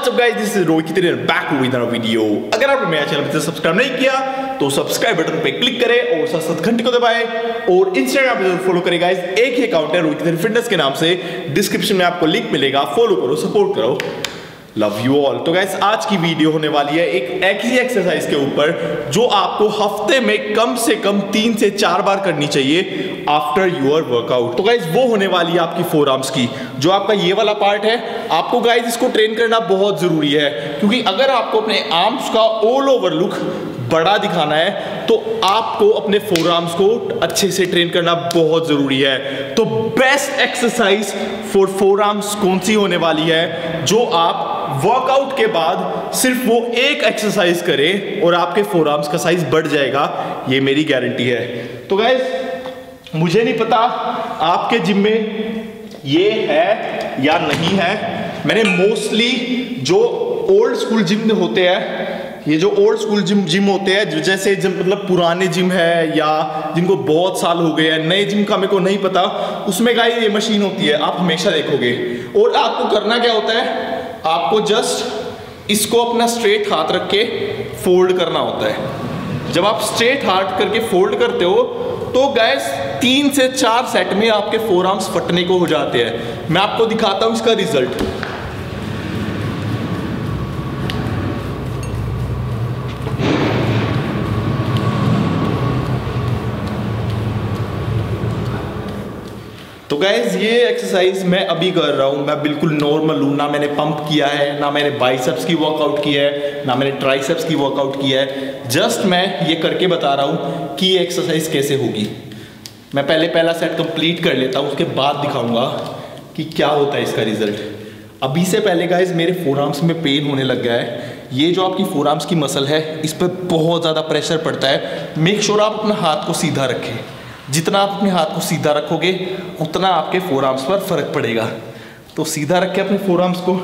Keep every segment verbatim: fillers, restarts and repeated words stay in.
What's up guys, this is Rohit Khatri and back with another video। अगर आपने मेरा channel तो subscribe नहीं किया तो सब्सक्राइब बटन पे क्लिक करें और साथ साथ घंटी को दबाएं और इंस्टाग्राम पे फॉलो करें गाइस। एक ही अकाउंट है रोहित खत्री फिटनेस के नाम से, डिस्क्रिप्शन में आपको लिंक मिलेगा, फॉलो करो, सपोर्ट करो, लव यू ऑल। तो गाइस आज की वीडियो होने वाली है एक ऐसी एक्सरसाइज के ऊपर जो आपको हफ्ते में कम से कम तीन से चार बार करनी चाहिए आफ्टर योर वर्कआउट। तो गाइज वो होने वाली है आपकी फोर आर्म्स की, जो आपका ये वाला पार्ट है। आपको गाइज इसको ट्रेन करना बहुत जरूरी है क्योंकि अगर आपको अपने आर्म्स का ऑल ओवर लुक बड़ा दिखाना है तो आपको अपने फोर आर्म्स को अच्छे से ट्रेन करना बहुत जरूरी है। तो best exercise for forearms कौन सी होने वाली है जो आप वर्कआउट के बाद सिर्फ वो एक एक्सरसाइज करें और आपके फोर आर्म्स का साइज बढ़ जाएगा, ये मेरी गारंटी है। तो गाइज मुझे नहीं पता आपके जिम में ये है या नहीं है। मैंने मोस्टली जो ओल्ड स्कूल जिम होते हैं, ये जो ओल्ड स्कूल जिम जिम होते हैं जैसे जिम मतलब पुराने जिम है या जिनको बहुत साल हो गए हैं, नए जिम का मेरे को नहीं पता, उसमें गाइस ये मशीन होती है, आप हमेशा देखोगे। और आपको करना क्या होता है, आपको जस्ट इसको अपना स्ट्रेट हाथ रख के फोल्ड करना होता है। जब आप स्ट्रेट हाथ करके फोल्ड करते हो तो गाइस तीन से चार सेट में आपके फोर आर्म्स फटने को हो जाते हैं। मैं आपको दिखाता हूं इसका रिजल्ट। तो गाइस ये एक्सरसाइज मैं अभी कर रहा हूं, मैं बिल्कुल नॉर्मल हूं, ना मैंने पंप किया है, ना मैंने बाइसेप्स की वर्कआउट किया है, ना मैंने ट्राइसेप्स की वर्कआउट किया है। जस्ट मैं ये करके बता रहा हूं कि ये एक्सरसाइज कैसे होगी। मैं पहले पहला सेट कंप्लीट कर लेता हूँ, उसके बाद दिखाऊंगा कि क्या होता है इसका रिजल्ट। अभी से पहले गाइस मेरे फोर आर्म्स में पेन होने लग गया है। ये जो आपकी फोर आर्म्स की मसल है इस पर बहुत ज़्यादा प्रेशर पड़ता है। मेक श्योर आप अपना हाथ को सीधा रखें। जितना आप अपने हाथ को सीधा रखोगे उतना आपके फोर आर्म्स पर फर्क पड़ेगा। तो सीधा रखें अपने फोर आर्म्स को।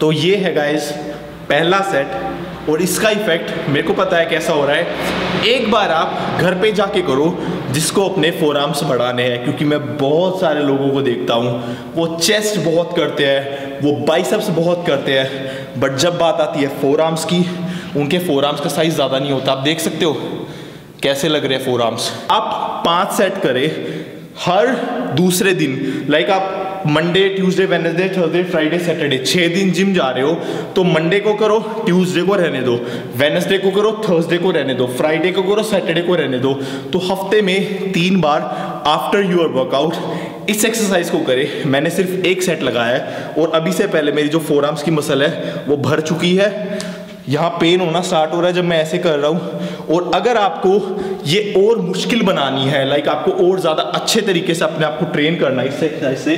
तो ये है गाइस पहला सेट और इसका इफेक्ट मेरे को पता है कैसा हो रहा है। एक बार आप घर पे जाके करो जिसको अपने फोर आर्म्स बढ़ाने हैं, क्योंकि मैं बहुत सारे लोगों को देखता हूँ वो चेस्ट बहुत करते हैं, वो बाइसेप्स बहुत करते हैं, बट जब बात आती है फोर आर्म्स की उनके फोर आर्म्स का साइज ज़्यादा नहीं होता। आप देख सकते हो कैसे लग रहे हैं फोर आर्म्स। आप पाँच सेट करें हर दूसरे दिन, लाइक आप Monday Tuesday Wednesday Thursday Friday Saturday, छः दिन जिम जा रहे हो तो मंडे को करो, ट्यूसडे को रहने दो, वेडनेसडे को करो, थर्सडे को रहने दो, फ्राइडे को करो, सैटरडे को रहने दो। तो हफ्ते में तीन बार आफ्टर योर वर्कआउट इस एक्सरसाइज को करें। मैंने सिर्फ एक सेट लगाया है और अभी से पहले मेरी जो फोर आर्म्स की मसल है वो भर चुकी है। यहाँ पेन होना स्टार्ट हो रहा है जब मैं ऐसे कर रहा हूँ। और अगर आपको ये और मुश्किल बनानी है, लाइक आपको और ज़्यादा अच्छे तरीके से अपने आप को ट्रेन करना है इस एक्सरसाइज से,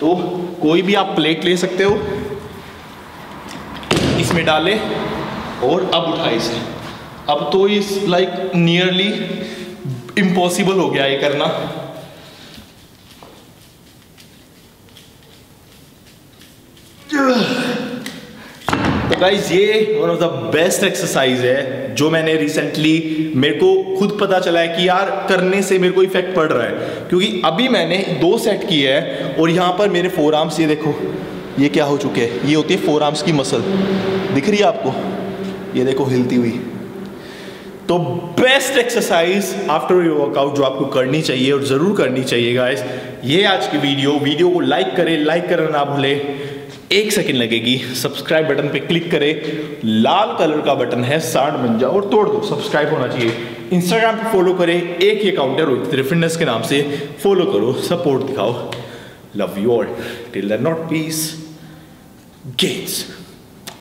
तो कोई भी आप प्लेट ले सकते हो, इसमें डालें और अब उठाए इसे। अब तो इस लाइक नियरली इम्पॉसिबल हो गया ये करना। गाइज ये one of the best exercise है जो मैंने रिसेंटली मेरे को खुद पता चला है कि यार करने से मेरे को इफेक्ट पड़ रहा है। क्योंकि अभी मैंने दो सेट किए हैं और यहाँ पर मेरे फोर आर्म्स ये देखो ये क्या हो चुके हैं। ये होती है फोर आर्म्स की मसल, दिख रही है आपको, ये देखो हिलती हुई। तो best exercise after your workout जो आपको करनी चाहिए और ज़रूर करनी चाहिए गाइज, ये आज की वीडियो। वीडियो को लाइक करें, लाइक करना ना भूलें, एक सेकंड लगेगी। सब्सक्राइब बटन पे क्लिक करें, लाल कलर का बटन है सांड बन जाओ और तोड़ दो, सब्सक्राइब होना चाहिए। इंस्टाग्राम पे फॉलो करें, एक ही अकाउंट है रोहित खत्री फिटनेस के नाम से, फॉलो करो, सपोर्ट दिखाओ। Love you all, till then not peace gets.